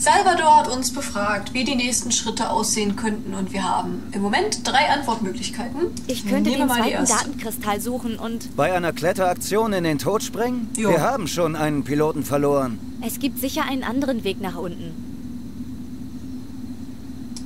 Salvador hat uns befragt, wie die nächsten Schritte aussehen könnten, und wir haben im Moment 3 Antwortmöglichkeiten. Ich könnte den zweiten Datenkristall suchen und... Bei einer Kletteraktion in den Tod springen? Jo. Wir haben schon einen Piloten verloren. Es gibt sicher einen anderen Weg nach unten.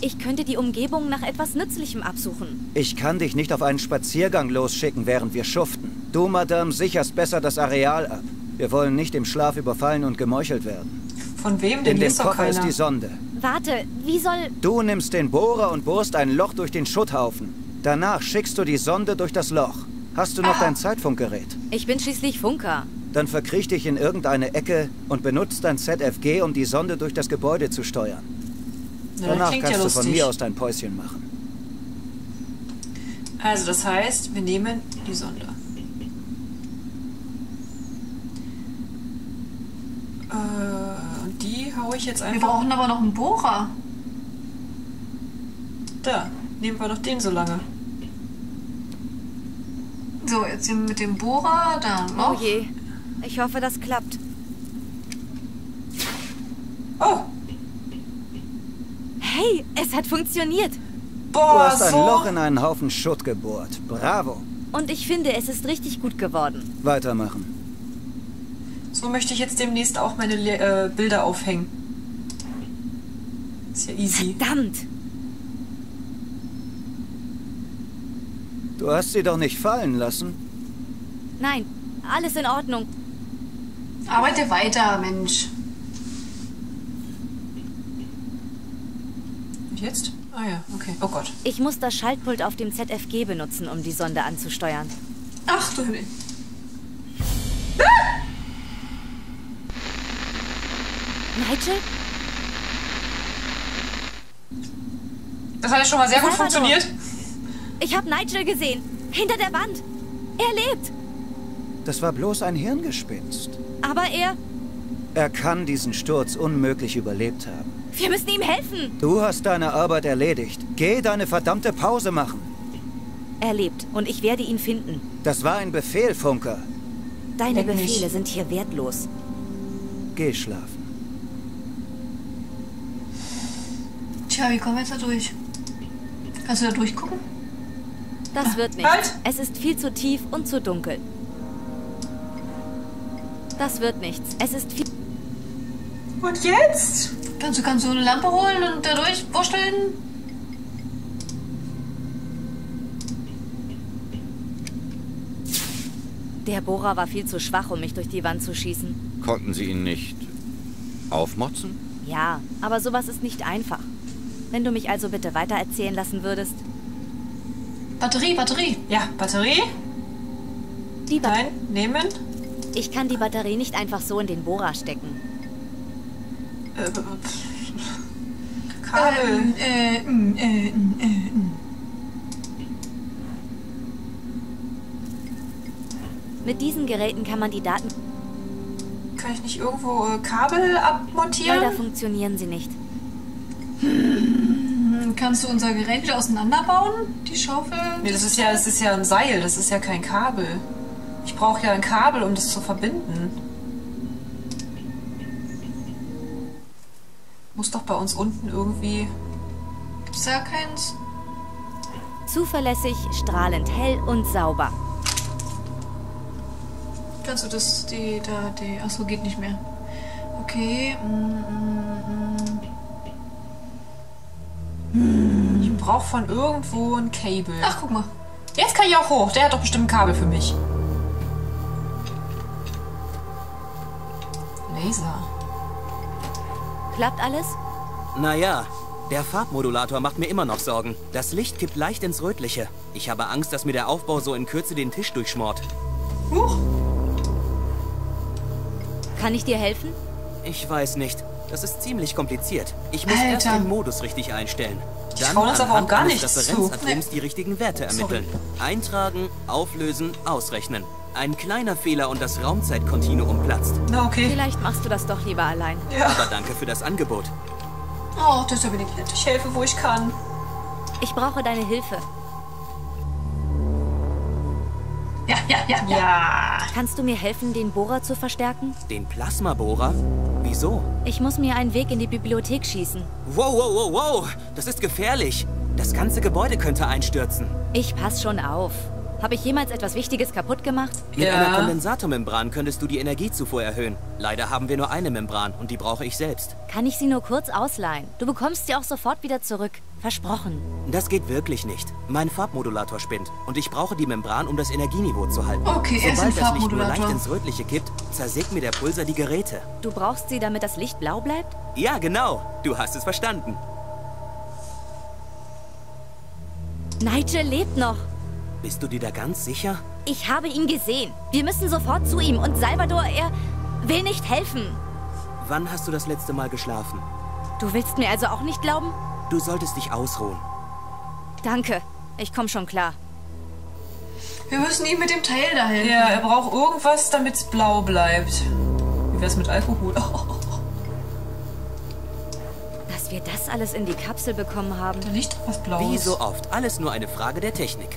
Ich könnte die Umgebung nach etwas Nützlichem absuchen. Ich kann dich nicht auf einen Spaziergang losschicken, während wir schuften. Du, Madame, sicherst besser das Areal ab. Wir wollen nicht im Schlaf überfallen und gemeuchelt werden. Von wem denn? In dem Koffer ist die Sonde. Warte, wie soll... Du nimmst den Bohrer und bohrst ein Loch durch den Schutthaufen. Danach schickst du die Sonde durch das Loch. Hast du noch dein Zeitfunkgerät? Ich bin schließlich Funker. Dann verkriech dich in irgendeine Ecke und benutzt dein ZFG, um die Sonde durch das Gebäude zu steuern. Na, danach kannst du von mir aus dein Päuschen machen. Also das heißt, wir nehmen die Sonde. Die hau ich jetzt einfach... Wir brauchen aber noch einen Bohrer. Da, nehmen wir doch den so lange. So, jetzt mit dem Bohrer, da noch. Oh je, ich hoffe, das klappt. Oh! Hey, es hat funktioniert. Boah, du hast ein Loch in einen Haufen Schutt gebohrt. Bravo. Und ich finde, es ist richtig gut geworden. Weitermachen. So möchte ich jetzt demnächst auch meine Bilder aufhängen. Ist ja easy. Verdammt! Du hast sie doch nicht fallen lassen. Nein, alles in Ordnung. Arbeite weiter, Mensch. Und jetzt? Ah ja, okay. Oh Gott. Ich muss das Schaltpult auf dem ZFG benutzen, um die Sonde anzusteuern. Ach du Himmel. Nigel? Das hat ja schon mal sehr gut funktioniert. Ich habe Nigel gesehen. Hinter der Wand. Er lebt. Das war bloß ein Hirngespinst. Aber er... Er kann diesen Sturz unmöglich überlebt haben. Wir müssen ihm helfen. Du hast deine Arbeit erledigt. Geh deine verdammte Pause machen. Er lebt und ich werde ihn finden. Das war ein Befehl, Funker. Deine Befehle sind hier wertlos. Geh schlafen. Tja, wie kommen wir jetzt da durch? Kannst du da durchgucken? Das wird nicht. Halt! Es ist viel zu tief und zu dunkel. Das wird nichts. Es ist viel... Und jetzt? Kannst du eine Lampe holen und da durchwurschteln? Der Bohrer war viel zu schwach, um mich durch die Wand zu schießen. Konnten Sie ihn nicht aufmotzen? Ja, aber sowas ist nicht einfach. Wenn du mich also bitte weitererzählen lassen würdest. Batterie. Ja, Batterie. Die Batterie. Nein, nehmen. Ich kann die Batterie nicht einfach so in den Bohrer stecken. Kabel. Mit diesen Geräten kann man die Daten... Kann ich nicht irgendwo Kabel abmontieren? Leider funktionieren sie nicht. Kannst du unser Gerät wieder auseinanderbauen? Die Schaufel? Nee, das ist ja ein Seil, das ist ja kein Kabel. Ich brauche ja ein Kabel, um das zu verbinden. Muss doch bei uns unten irgendwie... Gibt's da keins? Zuverlässig, strahlend hell und sauber. Kannst du das... Achso, geht nicht mehr. Okay, Ich brauche von irgendwo ein Kabel. Ach, guck mal. Jetzt kann ich auch hoch. Der hat doch bestimmt ein Kabel für mich. Laser. Klappt alles? Naja, der Farbmodulator macht mir immer noch Sorgen. Das Licht kippt leicht ins Rötliche. Ich habe Angst, dass mir der Aufbau so in Kürze den Tisch durchschmort. Huch. Kann ich dir helfen? Ich weiß nicht. Das ist ziemlich kompliziert. Ich muss erst den Modus richtig einstellen. Dann anhand eines Referenzatoms die richtigen Werte ermitteln. Sorry. Eintragen, auflösen, ausrechnen. Ein kleiner Fehler und das Raumzeitkontinuum platzt. Na okay. Vielleicht machst du das doch lieber allein. Ja. Aber danke für das Angebot. Oh, das ist ja wenig nett. Ich helfe, wo ich kann. Ich brauche deine Hilfe. Ja. Kannst du mir helfen, den Bohrer zu verstärken? Den Plasmabohrer? Wieso? Ich muss mir einen Weg in die Bibliothek schießen. Wow. Das ist gefährlich. Das ganze Gebäude könnte einstürzen. Ich pass schon auf. Habe ich jemals etwas Wichtiges kaputt gemacht? Mit einer Kondensatormembran könntest du die Energiezufuhr erhöhen. Leider haben wir nur eine Membran und die brauche ich selbst. Kann ich sie nur kurz ausleihen? Du bekommst sie auch sofort wieder zurück. Versprochen. Das geht wirklich nicht. Mein Farbmodulator spinnt und ich brauche die Membran, um das Energieniveau zu halten. Okay, sobald das Licht nur leicht ins Rötliche kippt, zersägt mir der Pulsar die Geräte. Du brauchst sie, damit das Licht blau bleibt? Ja, genau. Du hast es verstanden. Nigel lebt noch. Bist du dir da ganz sicher? Ich habe ihn gesehen. Wir müssen sofort zu ihm. Und Salvador, er will nicht helfen. Wann hast du das letzte Mal geschlafen? Du willst mir also auch nicht glauben? Du solltest dich ausruhen. Danke. Ich komme schon klar. Wir müssen ihn mit dem Teil dahin. Ja, er braucht irgendwas, damit es blau bleibt. Wie wär's mit Alkohol? Oh. Dass wir das alles in die Kapsel bekommen haben. Nicht was Blaues. Wie so oft. Alles nur eine Frage der Technik.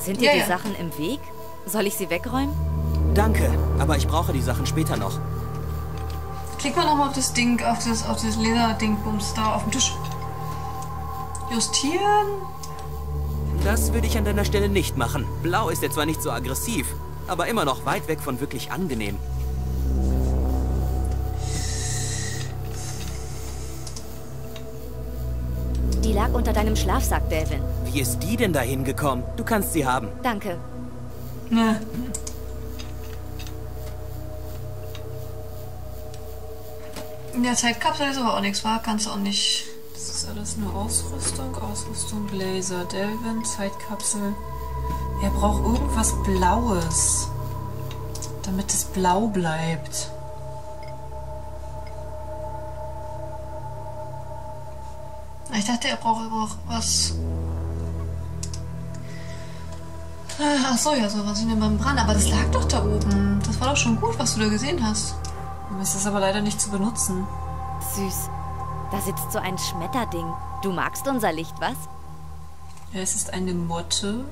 Sind dir die Sachen im Weg? Soll ich sie wegräumen? Danke, aber ich brauche die Sachen später noch. Klick mal nochmal auf das Ding, auf das Laserding-Bums da auf dem Tisch. Justieren? Das würde ich an deiner Stelle nicht machen. Blau ist ja zwar nicht so aggressiv, aber immer noch weit weg von wirklich angenehm. Die lag unter deinem Schlafsack, Delvin. Wie ist die denn dahin gekommen? Du kannst sie haben. Danke. Ne. In der Zeitkapsel ist aber auch nichts wahr. Kannst du auch nicht. Das ist alles nur Ausrüstung, Blazer, Delvin, Zeitkapsel. Er braucht irgendwas Blaues, damit es blau bleibt. Ich dachte, er braucht auch was. Ach so, ja, sowas in der Membran. Aber das lag doch da oben. Das war doch schon gut, was du da gesehen hast. Es ist aber leider nicht zu benutzen. Süß. Da sitzt so ein Schmetterding. Du magst unser Licht, was? Ja, es ist eine Motte.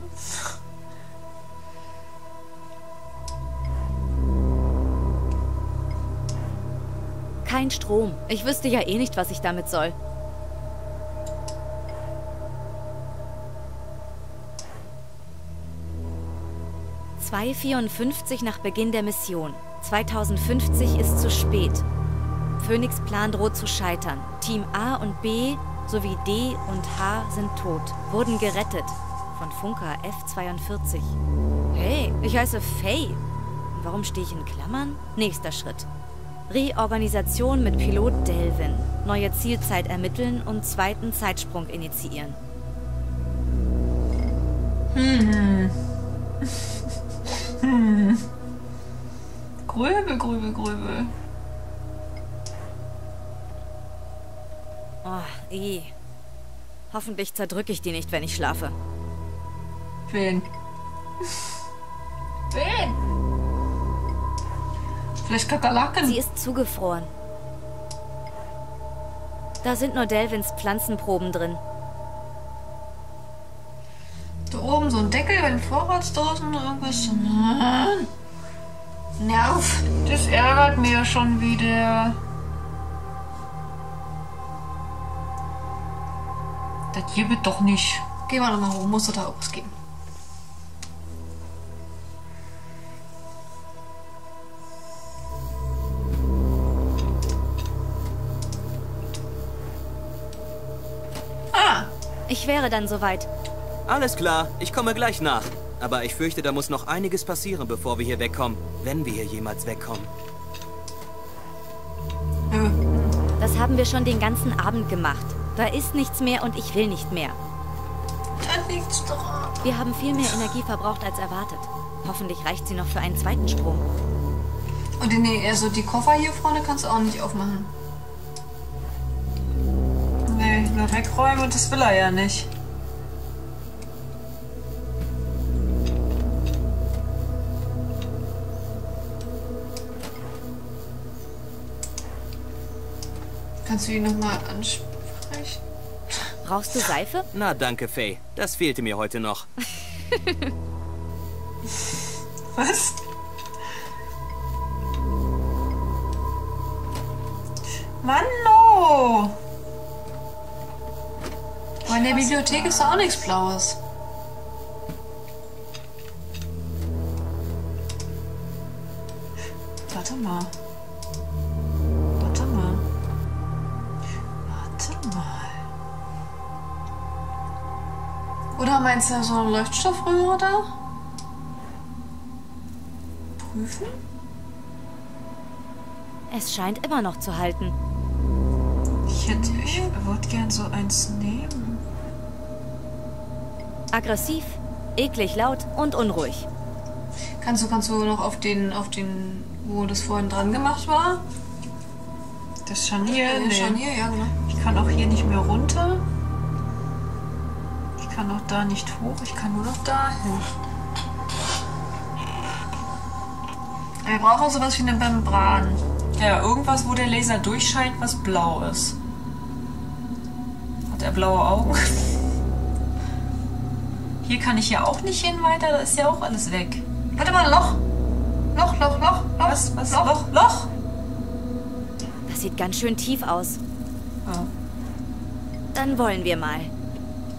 Kein Strom. Ich wüsste ja eh nicht, was ich damit soll. I-54 nach Beginn der Mission. 2050 ist zu spät. Phoenix Plan droht zu scheitern. Team A und B sowie D und H sind tot. Wurden gerettet. Von Funker F42. Hey, ich heiße Faye. Warum stehe ich in Klammern? Nächster Schritt. Reorganisation mit Pilot Delvin. Neue Zielzeit ermitteln und zweiten Zeitsprung initiieren. Grübel. Oh, hoffentlich zerdrücke ich die nicht, wenn ich schlafe. Wen? Vielleicht Kakerlaken? Sie ist zugefroren. Da sind nur Delvins Pflanzenproben drin. Da oben so ein Deckel, wenn Vorratsdosen oder irgendwas. Nerv. Das ärgert mir schon wieder. Das hier wird doch nicht. Gehen wir nochmal hoch. Muss da auch was geben. Ah! Ich wäre dann soweit. Alles klar, ich komme gleich nach. Aber ich fürchte, da muss noch einiges passieren, bevor wir hier wegkommen. Wenn wir hier jemals wegkommen. Das haben wir schon den ganzen Abend gemacht. Da ist nichts mehr und ich will nicht mehr. Da liegt's doch. Wir haben viel mehr Energie verbraucht als erwartet. Hoffentlich reicht sie noch für einen zweiten Sprung. Und nee, also die Koffer hier vorne kannst du auch nicht aufmachen. Nee, nur wegräumen und das will er ja nicht. Kannst du ihn nochmal ansprechen? Brauchst du Seife? Na danke, Faye. Das fehlte mir heute noch. Was? Mann, no! In der Bibliothek ist auch nichts Blaues. Warte mal. Warte mal. Warte mal. Oder meinst du so eine Leuchtstoffröhre da? Prüfen? Es scheint immer noch zu halten. Ich würde gern so eins nehmen. Aggressiv, eklig laut und unruhig. Kannst du noch auf den, wo das vorhin dran gemacht war? Das Scharnier? Nee. Scharnier, ja, genau. Ich kann auch hier nicht mehr runter. Ich kann auch da nicht hoch. Ich kann nur noch da hin. Wir brauchen sowas wie eine Membran. Ja, irgendwas, wo der Laser durchscheint, was blau ist. Hat er blaue Augen? Hier kann ich ja auch nicht hin weiter, da ist ja auch alles weg. Warte mal, Loch! Loch, Loch, Loch, Loch! Was? Loch, Loch, Loch! Das sieht ganz schön tief aus. Ja. Dann wollen wir mal.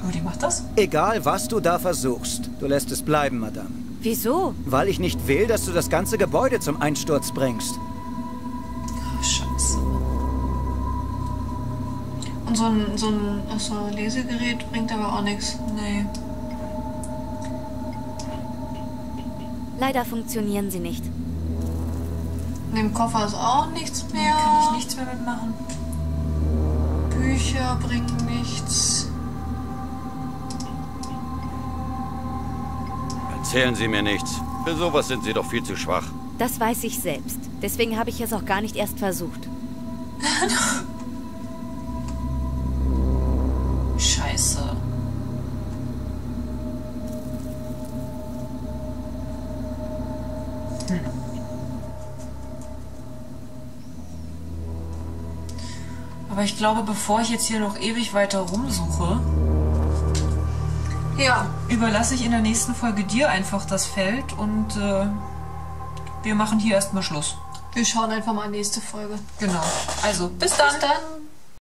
Oh, die macht das? Egal, was du da versuchst, du lässt es bleiben, Madame. Wieso? Weil ich nicht will, dass du das ganze Gebäude zum Einsturz bringst. Scheiße. Und so ein Lesegerät bringt aber auch nichts. Nee. Leider funktionieren sie nicht. In dem Koffer ist auch nichts mehr. Da kann ich nichts mehr mitmachen. Bücher bringen nichts. Erzählen Sie mir nichts. Für sowas sind Sie doch viel zu schwach. Das weiß ich selbst. Deswegen habe ich es auch gar nicht erst versucht. Scheiße. Hm. Aber ich glaube, bevor ich jetzt hier noch ewig weiter rumsuche, ja, überlasse ich in der nächsten Folge dir einfach das Feld und wir machen hier erstmal Schluss. Wir schauen einfach mal nächste Folge. Genau. Also, bis dann.